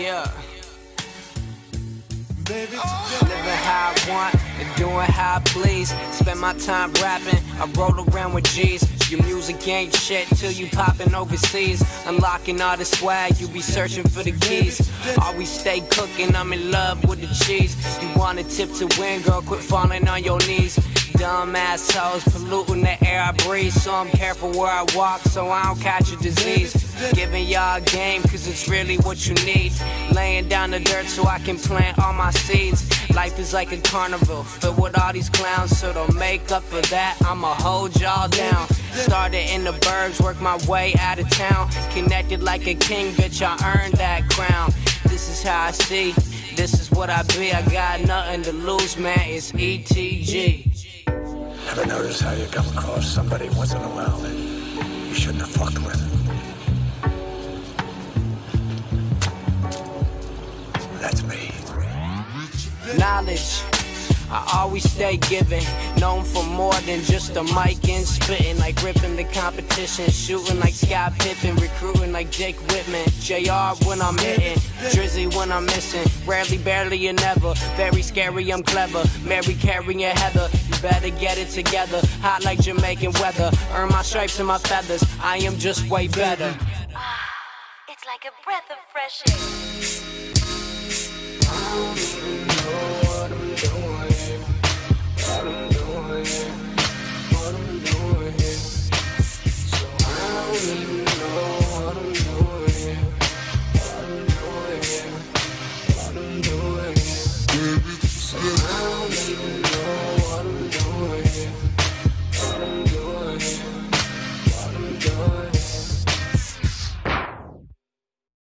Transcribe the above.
Yeah. Baby, living how I want and doing how I please. Spend my time rapping, I roll around with G's. Your music ain't shit till you popping overseas. Unlocking all the swag, you be searching for the keys. Always stay cooking, I'm in love with the cheese. You want a tip to win, girl, quit falling on your knees. Dumb assholes polluting the air I breathe, so I'm careful where I walk so I don't catch a disease. Giving y'all a game cause it's really what you need. Laying down the dirt so I can plant all my seeds. Life is like a carnival filled with all these clowns, so don't make up for that, I'ma hold y'all down. Started in the burbs, worked my way out of town. Connected like a king, bitch, I earned that crown. This is how I see, this is what I be. I got nothing to lose, man, it's ETG. Ever notice how you come across somebody once in a while that you shouldn't have fucked with? That's me. Knowledge, I always stay giving. Known for more than just a mic and spitting. Like ripping the competition, shooting like Scott Pippen, recruiting like Dick Whitman. JR when I'm hitting, Drizzy when I'm missing. Rarely, barely, or never. Very scary, I'm clever. Mary, Carrie, and Heather. Better get it together, hot like Jamaican weather. Earn my stripes and my feathers, I am just way better. It's like a breath of fresh air.